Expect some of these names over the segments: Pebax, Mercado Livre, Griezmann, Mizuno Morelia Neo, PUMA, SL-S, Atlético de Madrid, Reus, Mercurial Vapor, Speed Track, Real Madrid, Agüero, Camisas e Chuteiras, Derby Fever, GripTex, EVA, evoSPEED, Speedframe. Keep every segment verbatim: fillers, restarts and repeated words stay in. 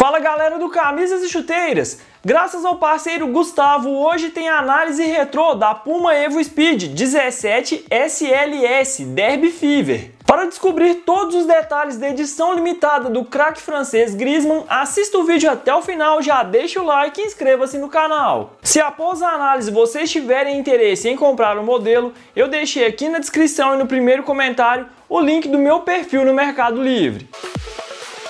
Fala galera do Camisas e Chuteiras! Graças ao parceiro Gustavo, hoje tem a análise retrô da Puma evoSPEED dezessete S L S Derby Fever. Para descobrir todos os detalhes da edição limitada do craque francês Griezmann, assista o vídeo até o final, já deixa o like e inscreva-se no canal. Se após a análise vocês tiverem interesse em comprar o modelo, eu deixei aqui na descrição e no primeiro comentário o link do meu perfil no Mercado Livre.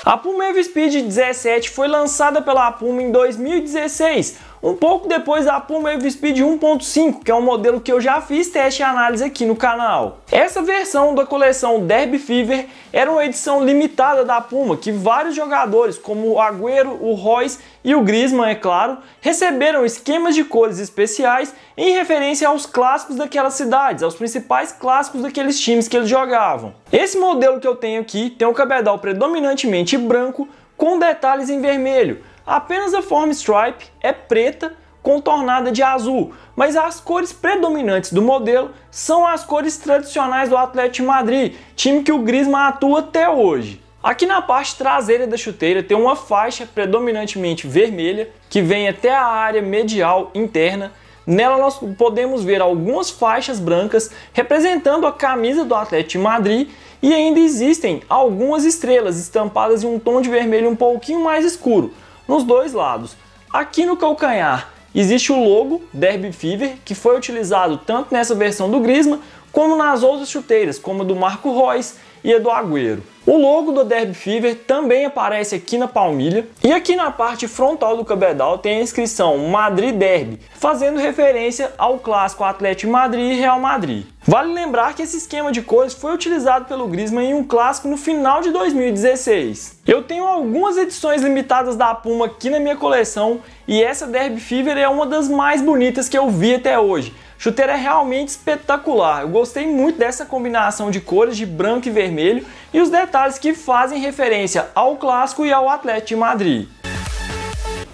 A Puma evoSPEED dezessete foi lançada pela Puma em dois mil e dezesseis, um pouco depois da Puma evoSPEED um ponto cinco, que é um modelo que eu já fiz teste e análise aqui no canal. Essa versão da coleção Derby Fever era uma edição limitada da Puma, que vários jogadores, como o Agüero, o Reus e o Griezmann, é claro, receberam esquemas de cores especiais em referência aos clássicos daquelas cidades, aos principais clássicos daqueles times que eles jogavam. Esse modelo que eu tenho aqui tem um cabedal predominantemente branco, com detalhes em vermelho. Apenas a form stripe é preta, contornada de azul, mas as cores predominantes do modelo são as cores tradicionais do Atlético de Madrid, time que o Griezmann atua até hoje. Aqui na parte traseira da chuteira tem uma faixa predominantemente vermelha, que vem até a área medial interna. Nela nós podemos ver algumas faixas brancas representando a camisa do Atlético de Madrid e ainda existem algumas estrelas estampadas em um tom de vermelho um pouquinho mais escuro nos dois lados. Aqui no calcanhar existe o logo Derby Fever, que foi utilizado tanto nessa versão do Griezmann como nas outras chuteiras, como a do Marco Reus e a do Agüero. O logo do Derby Fever também aparece aqui na palmilha e aqui na parte frontal do cabedal tem a inscrição Madrid Derby, fazendo referência ao clássico Atlético Madrid e Real Madrid. Vale lembrar que esse esquema de cores foi utilizado pelo Griezmann em um clássico no final de dois mil e dezesseis. Eu tenho algumas edições limitadas da Puma aqui na minha coleção e essa Derby Fever é uma das mais bonitas que eu vi até hoje. Chuteira é realmente espetacular, eu gostei muito dessa combinação de cores de branco e vermelho e os detalhes que fazem referência ao clássico e ao Atlético de Madrid.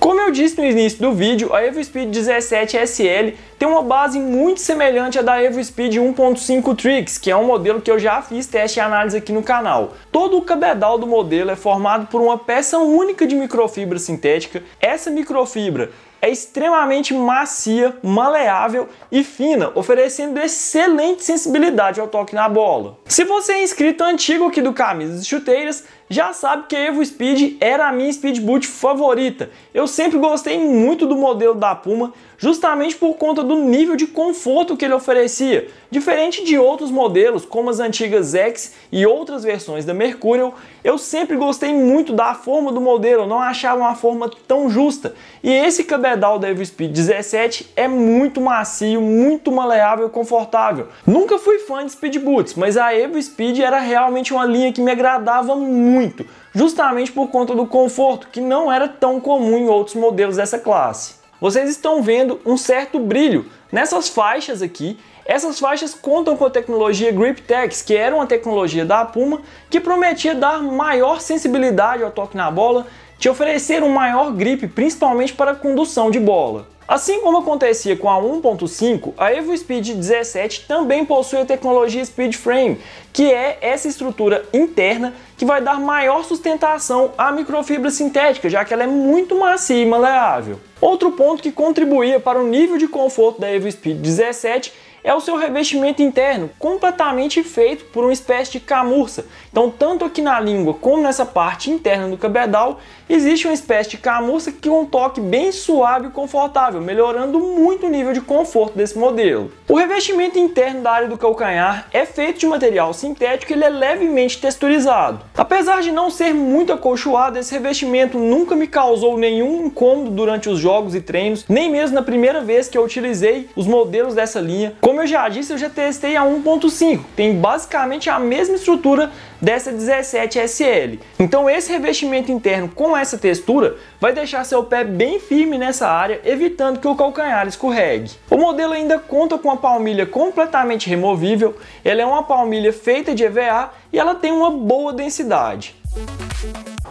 Como eu disse no início do vídeo, a evoSPEED dezessete S L tem uma base muito semelhante à da evoSPEED um ponto cinco Tricks, que é um modelo que eu já fiz teste e análise aqui no canal. Todo o cabedal do modelo é formado por uma peça única de microfibra sintética. Essa microfibra é extremamente macia, maleável e fina, oferecendo excelente sensibilidade ao toque na bola. Se você é inscrito antigo aqui do Camisas e Chuteiras, já sabe que a evoSPEED era a minha Speed Boot favorita. Eu sempre gostei muito do modelo da Puma, justamente por conta do nível de conforto que ele oferecia. Diferente de outros modelos, como as antigas X e outras versões da Mercurial, eu sempre gostei muito da forma do modelo, não achava uma forma tão justa. E esse cabedal O pedal da evoSPEED dezessete é muito macio, muito maleável e confortável. Nunca fui fã de Speed Boots, mas a evoSPEED era realmente uma linha que me agradava muito, justamente por conta do conforto, que não era tão comum em outros modelos dessa classe. Vocês estão vendo um certo brilho nessas faixas aqui. Essas faixas contam com a tecnologia GripTex, que era uma tecnologia da Puma, que prometia dar maior sensibilidade ao toque na bola, te oferecer um maior grip, principalmente para a condução de bola. Assim como acontecia com a um ponto cinco, a evoSPEED dezessete também possui a tecnologia Speedframe, que é essa estrutura interna que vai dar maior sustentação à microfibra sintética, já que ela é muito macia e maleável. Outro ponto que contribuía para o nível de conforto da evoSPEED dezessete é o seu revestimento interno, completamente feito por uma espécie de camurça. Então, tanto aqui na língua como nessa parte interna do cabedal, existe uma espécie de camurça que com um toque bem suave e confortável, melhorando muito o nível de conforto desse modelo. O revestimento interno da área do calcanhar é feito de material sintético e ele é levemente texturizado. Apesar de não ser muito acolchoado, esse revestimento nunca me causou nenhum incômodo durante os jogos e treinos, nem mesmo na primeira vez que eu utilizei os modelos dessa linha. Como eu já disse, eu já testei a um ponto cinco, tem basicamente a mesma estrutura dessa dezessete S L. Então esse revestimento interno com essa textura vai deixar seu pé bem firme nessa área, evitando que o calcanhar escorregue. O modelo ainda conta com uma palmilha completamente removível, ela é uma palmilha feita de E V A e ela tem uma boa densidade.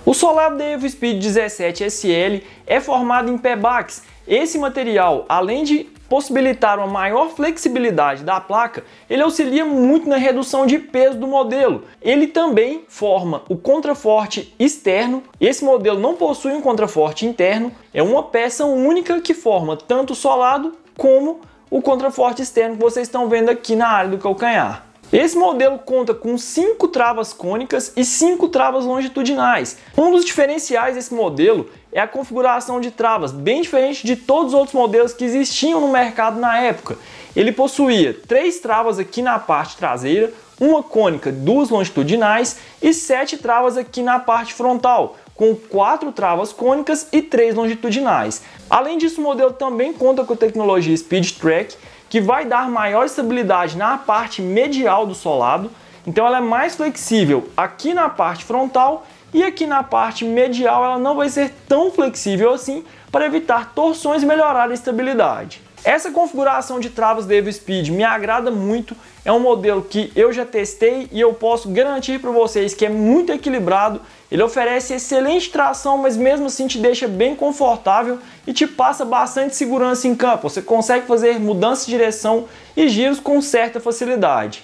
O solado da evoSPEED dezessete S L é formado em Pebax. Esse material, além de possibilitar uma maior flexibilidade da placa, ele auxilia muito na redução de peso do modelo. Ele também forma o contraforte externo. Esse modelo não possui um contraforte interno, é uma peça única que forma tanto o solado como o contraforte externo que vocês estão vendo aqui na área do calcanhar. Esse modelo conta com cinco travas cônicas e cinco travas longitudinais. Um dos diferenciais desse modelo é a configuração de travas, bem diferente de todos os outros modelos que existiam no mercado na época. Ele possuía três travas aqui na parte traseira, uma cônica, duas longitudinais e sete travas aqui na parte frontal, com quatro travas cônicas e três longitudinais. Além disso, o modelo também conta com a tecnologia Speed Track, que vai dar maior estabilidade na parte medial do solado, então ela é mais flexível aqui na parte frontal e aqui na parte medial ela não vai ser tão flexível assim, para evitar torções e melhorar a estabilidade. Essa configuração de travas da evoSPEED me agrada muito, é um modelo que eu já testei e eu posso garantir para vocês que é muito equilibrado, ele oferece excelente tração, mas mesmo assim te deixa bem confortável e te passa bastante segurança em campo, você consegue fazer mudança de direção e giros com certa facilidade.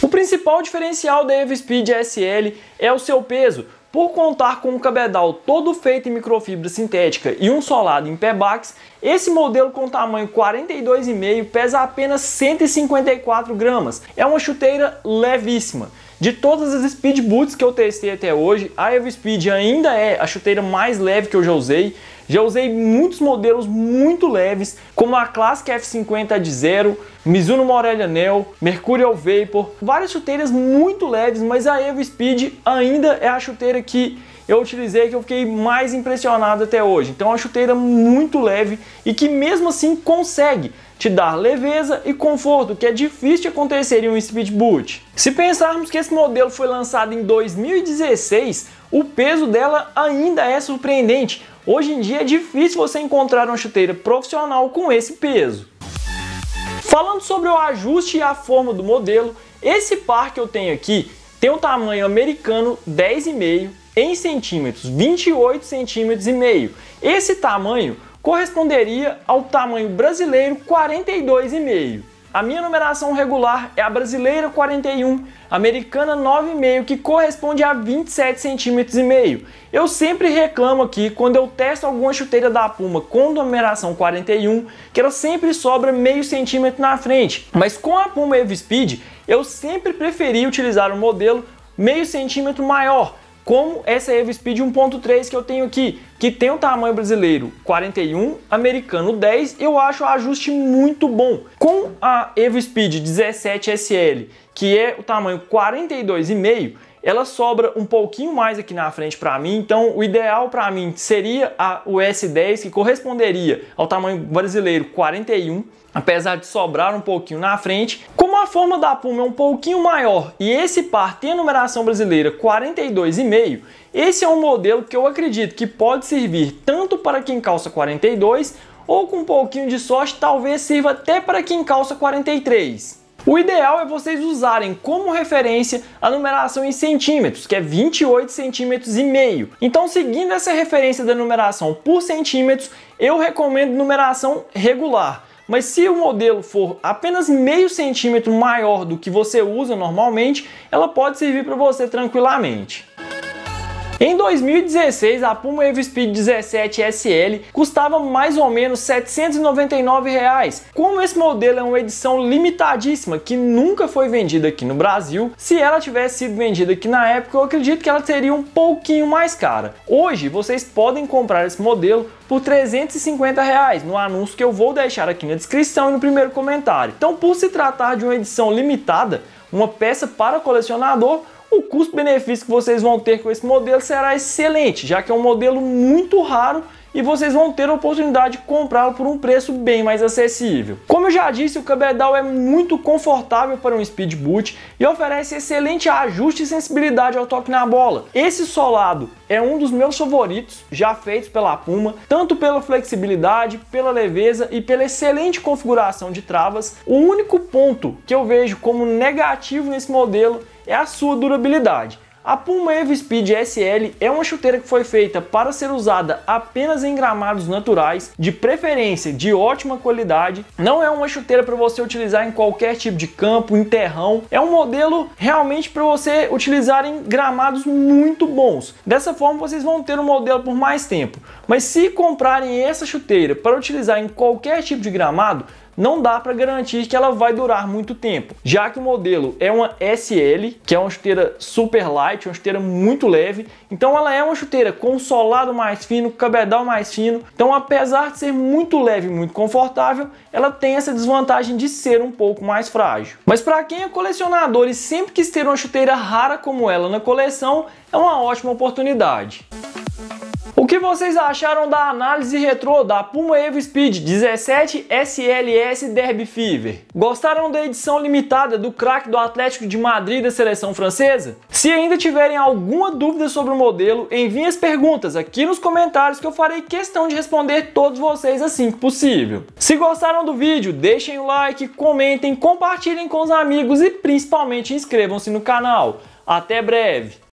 O principal diferencial da evoSPEED S L é o seu peso. Por contar com um cabedal todo feito em microfibra sintética e um solado em Pebax, esse modelo com tamanho quarenta e dois vírgula cinco pesa apenas cento e cinquenta e quatro gramas. É uma chuteira levíssima. De todas as Speed Boots que eu testei até hoje, a evoSPEED ainda é a chuteira mais leve que eu já usei. Já usei muitos modelos muito leves, como a Classic F cinquenta de zero, Mizuno Morelia Neo, Mercurial Vapor, várias chuteiras muito leves, mas a evoSPEED ainda é a chuteira que eu utilizei que eu fiquei mais impressionado até hoje. Então é uma chuteira muito leve e que mesmo assim consegue te dar leveza e conforto, que é difícil de acontecer em um Speed Boot. Se pensarmos que esse modelo foi lançado em dois mil e dezesseis, o peso dela ainda é surpreendente. Hoje em dia é difícil você encontrar uma chuteira profissional com esse peso. Falando sobre o ajuste e a forma do modelo, esse par que eu tenho aqui tem um tamanho americano dez vírgula cinco em centímetros, vinte e oito centímetros e meio. Esse tamanho corresponderia ao tamanho brasileiro quarenta e dois vírgula cinco. A minha numeração regular é a brasileira quarenta e um, americana nove vírgula cinco, que corresponde a vinte e sete vírgula cinco centímetros. Eu sempre reclamo aqui, quando eu testo alguma chuteira da Puma com numeração quarenta e um, que ela sempre sobra meio centímetro na frente. Mas com a Puma evoSPEED, eu sempre preferi utilizar um modelo meio centímetro maior, como essa evoSPEED um ponto três que eu tenho aqui, que tem o tamanho brasileiro quarenta e um, americano dez, eu acho o ajuste muito bom. Com a evoSPEED dezessete S L, que é o tamanho quarenta e dois vírgula cinco, ela sobra um pouquinho mais aqui na frente para mim, então o ideal para mim seria a S dez, que corresponderia ao tamanho brasileiro quarenta e um, apesar de sobrar um pouquinho na frente. Como a forma da Puma é um pouquinho maior e esse par tem a numeração brasileira quarenta e dois vírgula cinco, esse é um modelo que eu acredito que pode servir tanto para quem calça quarenta e dois, ou com um pouquinho de sorte talvez sirva até para quem calça quarenta e três. O ideal é vocês usarem como referência a numeração em centímetros, que é vinte e oito centímetros e meio. Então, seguindo essa referência da numeração por centímetros, eu recomendo numeração regular. Mas se o modelo for apenas meio centímetro maior do que você usa normalmente, ela pode servir para você tranquilamente. Em dois mil e dezesseis, a Puma evoSPEED dezessete S L custava mais ou menos setecentos e noventa e nove reais. Como esse modelo é uma edição limitadíssima que nunca foi vendida aqui no Brasil, se ela tivesse sido vendida aqui na época, eu acredito que ela seria um pouquinho mais cara. Hoje, vocês podem comprar esse modelo por trezentos e cinquenta reais, no anúncio que eu vou deixar aqui na descrição e no primeiro comentário. Então, por se tratar de uma edição limitada, uma peça para colecionador, o custo-benefício que vocês vão ter com esse modelo será excelente, já que é um modelo muito raro e vocês vão ter a oportunidade de comprá-lo por um preço bem mais acessível. Como eu já disse, o cabedal é muito confortável para um Speed Boot e oferece excelente ajuste e sensibilidade ao toque na bola. Esse solado é um dos meus favoritos já feitos pela Puma, tanto pela flexibilidade, pela leveza e pela excelente configuração de travas. O único ponto que eu vejo como negativo nesse modelo é a sua durabilidade. A Puma evoSPEED S L é uma chuteira que foi feita para ser usada apenas em gramados naturais, de preferência de ótima qualidade. Não é uma chuteira para você utilizar em qualquer tipo de campo, em terrão. É um modelo realmente para você utilizar em gramados muito bons. Dessa forma vocês vão ter um modelo por mais tempo. Mas se comprarem essa chuteira para utilizar em qualquer tipo de gramado, não dá para garantir que ela vai durar muito tempo, já que o modelo é uma S L, que é uma chuteira super light, uma chuteira muito leve. Então ela é uma chuteira com solado mais fino, cabedal mais fino. Então, apesar de ser muito leve e muito confortável, ela tem essa desvantagem de ser um pouco mais frágil. Mas para quem é colecionador e sempre quis ter uma chuteira rara como ela na coleção, é uma ótima oportunidade. O que vocês acharam da análise retrô da Puma evoSPEED dezessete S L S Derby Fever? Gostaram da edição limitada do craque do Atlético de Madrid da seleção francesa? Se ainda tiverem alguma dúvida sobre o modelo, enviem as perguntas aqui nos comentários que eu farei questão de responder todos vocês assim que possível. Se gostaram do vídeo, deixem o like, comentem, compartilhem com os amigos e principalmente inscrevam-se no canal. Até breve!